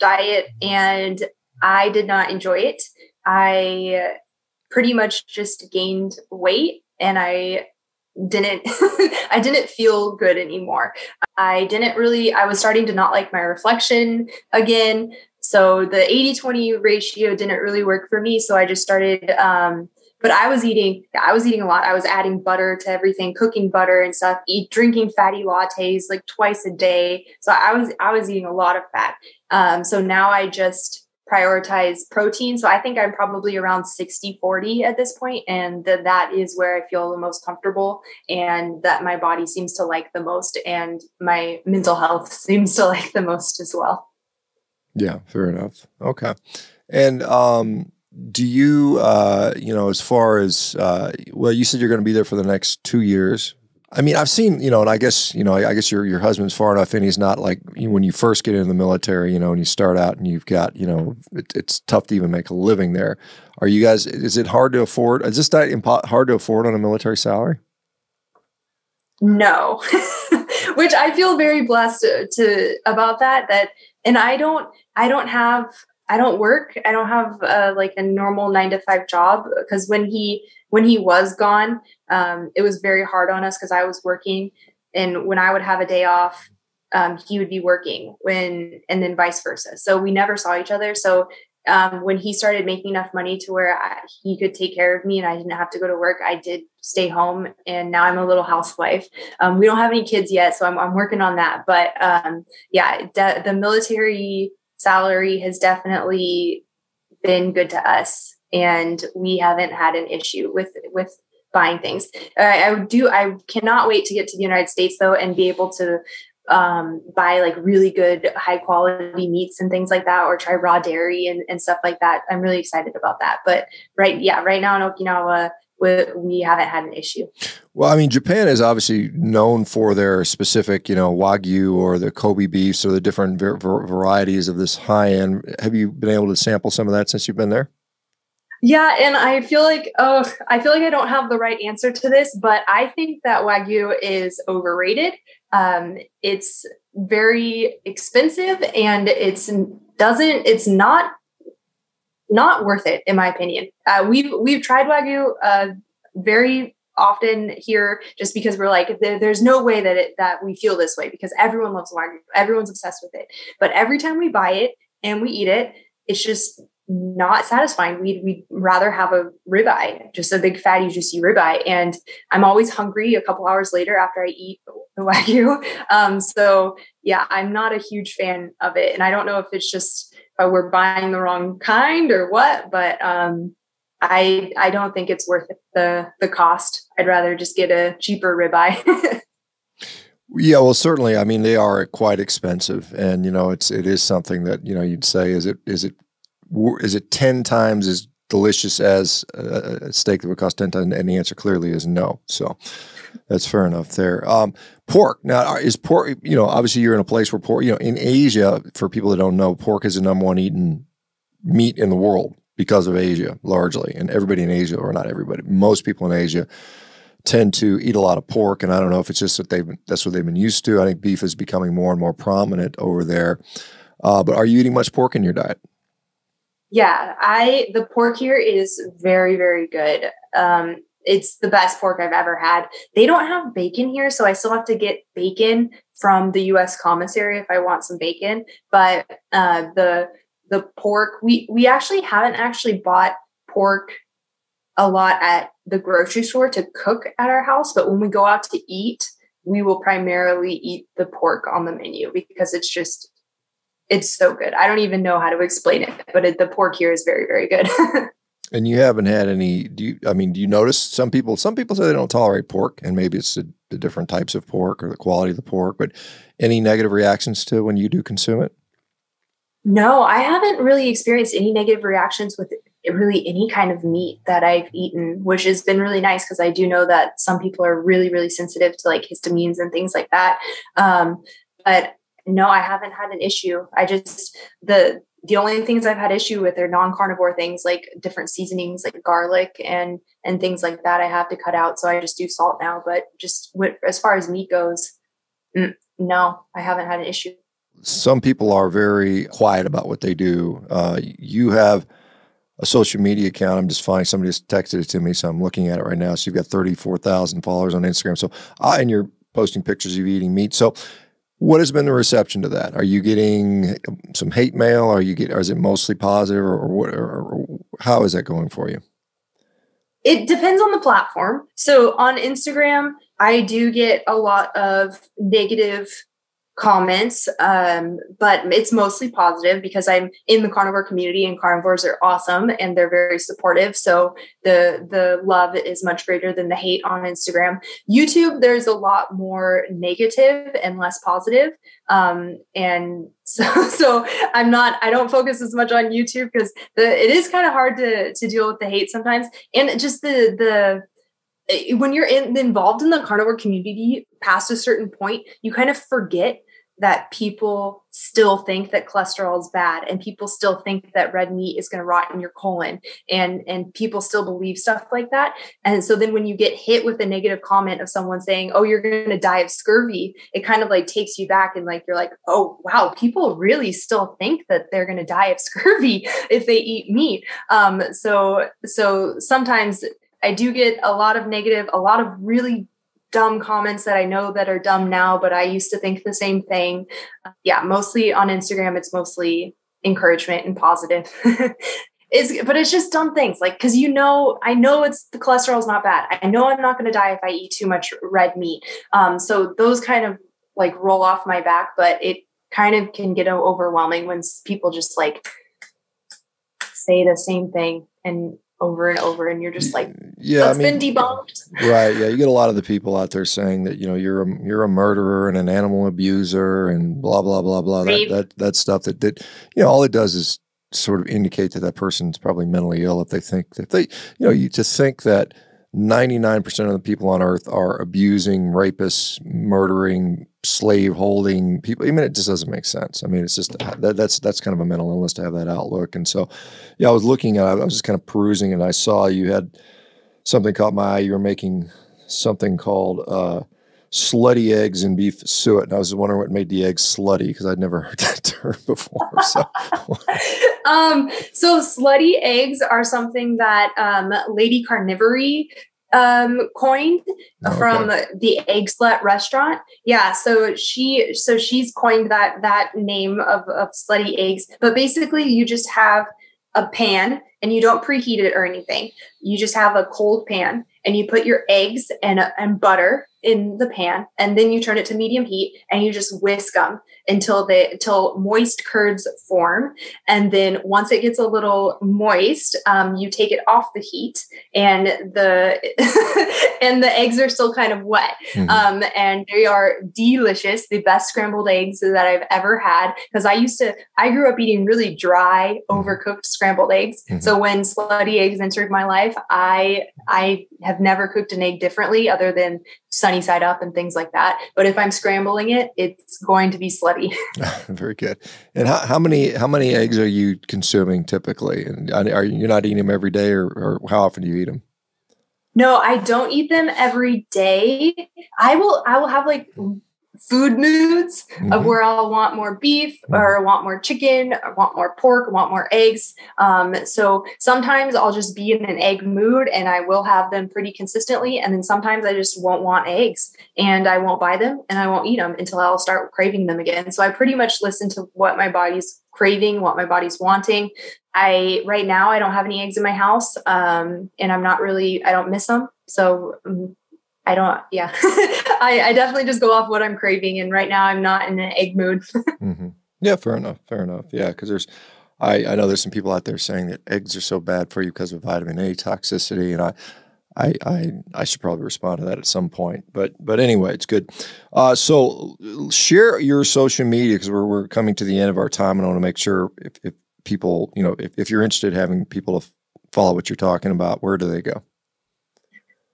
diet, and I did not enjoy it. I pretty much just gained weight, and I didn't, I didn't feel good anymore. I didn't really, I was starting to not like my reflection again. So the eighty twenty ratio didn't really work for me. So I just started, um, But I was eating, I was eating a lot. I was adding butter to everything, cooking butter and stuff, eat, drinking fatty lattes like twice a day. So I was, I was eating a lot of fat. Um, so now I just prioritize protein. So I think I'm probably around sixty forty at this point, and th- that is where I feel the most comfortable and that my body seems to like the most, and my mental health seems to like the most as well. Yeah, fair enough. Okay. And, um, do you, uh, you know, as far as, uh, well, you said you're going to be there for the next two years. I mean, I've seen, you know, and I guess, you know, I, I guess your, your husband's far enough in. He's not like you, when you first get into the military, you know, and you start out and you've got, you know, it, it's tough to even make a living there. Are you guys, is it hard to afford? Is this diet impo- hard to afford on a military salary? No, which I feel very blessed to, to about that, that, and I don't, I don't have, I don't work. I don't have uh, like a normal nine to five job, because when he when he was gone, um, it was very hard on us because I was working, and when I would have a day off, um, he would be working when and then vice versa. So we never saw each other. So um, when he started making enough money to where I, he could take care of me and I didn't have to go to work, I did stay home. And now I'm a little housewife. Um, we don't have any kids yet, so I'm, I'm working on that. But um, yeah, de- the military salary has definitely been good to us, and we haven't had an issue with, with buying things. Uh, I do. I cannot wait to get to the United States though, and be able to um, buy like really good high quality meats and things like that, or try raw dairy and, and stuff like that. I'm really excited about that. But right. Yeah. Right now in Okinawa, we, we haven't had an issue. Well, I mean, Japan is obviously known for their specific, you know, Wagyu or the Kobe beefs or the different ver- ver- varieties of this high end. Have you been able to sample some of that since you've been there? Yeah. And I feel like, oh, I feel like I don't have the right answer to this, but I think that Wagyu is overrated. Um, it's very expensive, and it's doesn't, it's not, not worth it, in my opinion. Uh, we've, we've tried Wagyu, uh, very often here, just because we're like, there, there's no way that it, that we feel this way, because everyone loves Wagyu. Everyone's obsessed with it. But every time we buy it and we eat it, it's just not satisfying. We'd, we'd rather have a ribeye, just a big fatty, juicy ribeye. And I'm always hungry a couple hours later after I eat the Wagyu. Um, so yeah, I'm not a huge fan of it. And I don't know if it's just, if uh, we're buying the wrong kind or what, but um, I, I don't think it's worth the, the cost. I'd rather just get a cheaper ribeye. Yeah, well, certainly. I mean, they are quite expensive, and you know, it's, it is something that, you know, you'd say, is it, is it, is it ten times as delicious as a steak that would cost ten times? And the answer clearly is no. So that's fair enough there. Um, pork. Now, is pork, you know, obviously you're in a place where pork, you know, in Asia, for people that don't know, pork is the number one eaten meat in the world because of Asia largely. And everybody in Asia, or not everybody, most people in Asia tend to eat a lot of pork. And I don't know if it's just that they've, that's what they've been used to. I think beef is becoming more and more prominent over there. Uh, but are you eating much pork in your diet? Yeah, I, the pork here is very, very good. Um, it's the best pork I've ever had. They don't have bacon here, so I still have to get bacon from the U S commissary if I want some bacon. But uh, the the pork, we, we actually haven't actually bought pork a lot at the grocery store to cook at our house. But when we go out to eat, we will primarily eat the pork on the menu, because it's just, it's so good. I don't even know how to explain it, but it, the pork here is very, very good. And you haven't had any, do you, I mean, do you notice some people, some people say they don't tolerate pork, and maybe it's the, the different types of pork or the quality of the pork, but any negative reactions to when you do consume it? No, I haven't really experienced any negative reactions with really any kind of meat that I've eaten, which has been really nice, because I do know that some people are really, really sensitive to like histamines and things like that. Um, but no, I haven't had an issue. I just, the, the only things I've had issue with are non-carnivore things, like different seasonings, like garlic and, and things like that I have to cut out. So I just do salt now, but just with, as far as meat goes, no, I haven't had an issue. Some people are very quiet about what they do. Uh, you have a social media account. I'm just finding, somebody just texted it to me, so I'm looking at it right now. So you've got thirty-four thousand followers on Instagram. So, uh, and you're posting pictures of you eating meat. So, what has been the reception to that? Are you getting some hate mail? Are you get? Or is it mostly positive, or what? Or how is that going for you? It depends on the platform. So on Instagram, I do get a lot of negative comments, um, but it's mostly positive, because I'm in the carnivore community, and carnivores are awesome and they're very supportive. So the the love is much greater than the hate on Instagram. YouTube, there's a lot more negative and less positive. Um, and so, so I'm not, I don't focus as much on YouTube, because the, it is kind of hard to to deal with the hate sometimes. And just the, the, when you're in, involved in the carnivore community past a certain point, you kind of forget that people still think that cholesterol is bad, and people still think that red meat is going to rot in your colon, and, and people still believe stuff like that. And so then when you get hit with a negative comment of someone saying, oh, you're going to die of scurvy, it kind of like takes you back, and like, you're like, oh wow, people really still think that they're going to die of scurvy if they eat meat. Um, so, so sometimes I do get a lot of negative, a lot of really dumb comments that I know that are dumb now, but I used to think the same thing. Yeah, mostly on Instagram, it's mostly encouragement and positive. It's, but it's just dumb things. Like, cause you know, I know it's the cholesterol's not bad. I know I'm not going to die if I eat too much red meat. Um, so those kind of like roll off my back, but it kind of can get overwhelming when people just like say the same thing and over and over, and you're just like, yeah, that's I mean, been debunked. Right. Yeah. You get a lot of the people out there saying that, you know, you're a, you're a murderer and an animal abuser and blah, blah, blah, blah. That, that, that stuff that, that, you know, all it does is sort of indicate that that person's probably mentally ill if they think that they, you know, you to think that ninety-nine percent of the people on earth are abusing, rapists, murdering, slave holding people. I mean, it just doesn't make sense. I mean, it's just, that, that's, that's kind of a mental illness to have that outlook. And so, yeah, I was looking at, I was just kind of perusing and I saw you had something caught my eye. You were making something called, uh, slutty eggs and beef suet. And I was wondering what made the eggs slutty, because I'd never heard that term before. So, um, so slutty eggs are something that um, Lady Carnivory um, coined oh, from okay. the Egg Slut restaurant. Yeah, so she so she's coined that that name of, of slutty eggs. But basically, you just have a pan and you don't preheat it or anything. You just have a cold pan and you put your eggs and and butter in the pan, and then you turn it to medium heat and you just whisk them until they until moist curds form. And then once it gets a little moist, um, you take it off the heat, and the and the eggs are still kind of wet. Mm-hmm. Um, and they are delicious, the best scrambled eggs that I've ever had. Because I used to, I grew up eating really dry, overcooked scrambled eggs. Mm-hmm. So when slutty eggs entered my life, I I have never cooked an egg differently other than sunny side up and things like that. But if I'm scrambling it, it's going to be slutty. Very good. And how, how many, how many eggs are you consuming typically? And are you not eating them every day, or, or how often do you eat them? No, I don't eat them every day. I will, I will have like food moods mm-hmm. of where I'll want more beef mm-hmm. or want more chicken, or want more pork, want more eggs. Um, so sometimes I'll just be in an egg mood and I will have them pretty consistently. And then sometimes I just won't want eggs and I won't buy them and I won't eat them until I'll start craving them again. So I pretty much listen to what my body's craving, what my body's wanting. I, right now I don't have any eggs in my house. Um, and I'm not really, I don't miss them. So um, I don't, yeah, I, I definitely just go off what I'm craving. And right now I'm not in an egg mood. Mm-hmm. Yeah. Fair enough. Fair enough. Yeah. Cause there's, I, I know there's some people out there saying that eggs are so bad for you because of vitamin A toxicity. And I, I, I, I should probably respond to that at some point, but, but anyway, it's good. Uh, so share your social media, cause we're, we're coming to the end of our time, and I want to make sure if, if people, you know, if, if you're interested in having people to follow what you're talking about, where do they go?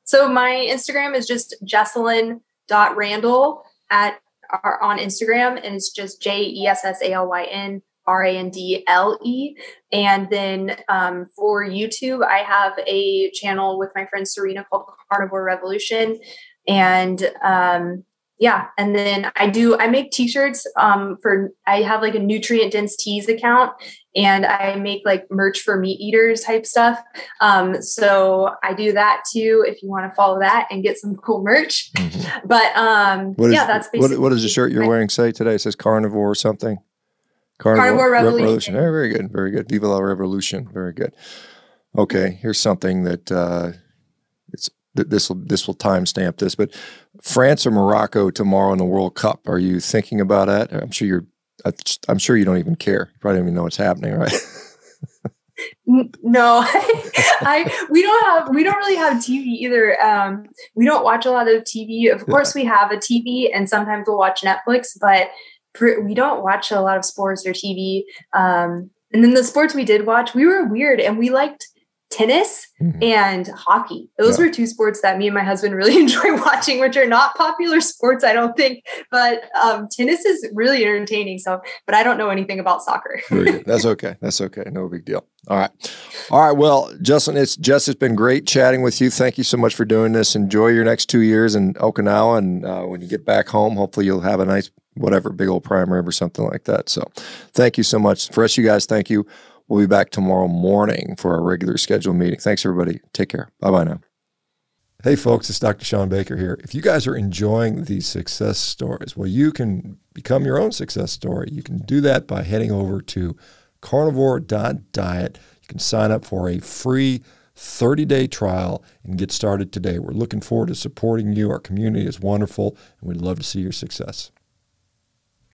So my Instagram is just Jessalyn dot Randall at our, on Instagram. And it's just J E S S A L Y N R A N D L E. And then um, for YouTube, I have a channel with my friend Serena called Carnivore Revolution. And um, yeah, and then I do, I make t-shirts um, for, I have like a nutrient dense teas account, and I make like merch for meat eaters type stuff. Um, so I do that too, if you want to follow that and get some cool merch. Mm-hmm. But um, what is, yeah, that's basically. What, what does the shirt you're wearing say today? It says carnivore or something? Carnivore, Carnivore Revolution. Revolution. Oh, very good. Very good. Viva la Revolution. Very good. Okay. Here's something that uh, it's, this will, this will timestamp this, but France or Morocco tomorrow in the World Cup. Are you thinking about that? I'm sure you're, I'm sure you don't even care. You probably don't even know what's happening, right? No, I, we don't have, we don't really have T V either. Um, we don't watch a lot of T V. Of course yeah. we have a T V, and sometimes we'll watch Netflix, but we don't watch a lot of sports or T V. Um, and then the sports we did watch, we were weird, and we liked tennis mm-hmm. and hockey. Those yeah. were two sports that me and my husband really enjoy watching, which are not popular sports, I don't think, but um, tennis is really entertaining. So, but I don't know anything about soccer. That's okay. That's okay. No big deal. All right. All right. Well, Jessalyn, it's Jess, it's been great chatting with you. Thank you so much for doing this. Enjoy your next two years in Okinawa. And uh, when you get back home, hopefully you'll have a nice, whatever, big old prime rib or something like that. So thank you so much. For us, you guys, thank you. We'll be back tomorrow morning for our regular scheduled meeting. Thanks, everybody. Take care. Bye-bye now. Hey, folks, it's Doctor Shawn Baker here. If you guys are enjoying these success stories, well, you can become your own success story. You can do that by heading over to carnivore dot diet. You can sign up for a free thirty day trial and get started today. We're looking forward to supporting you. Our community is wonderful, and we'd love to see your success.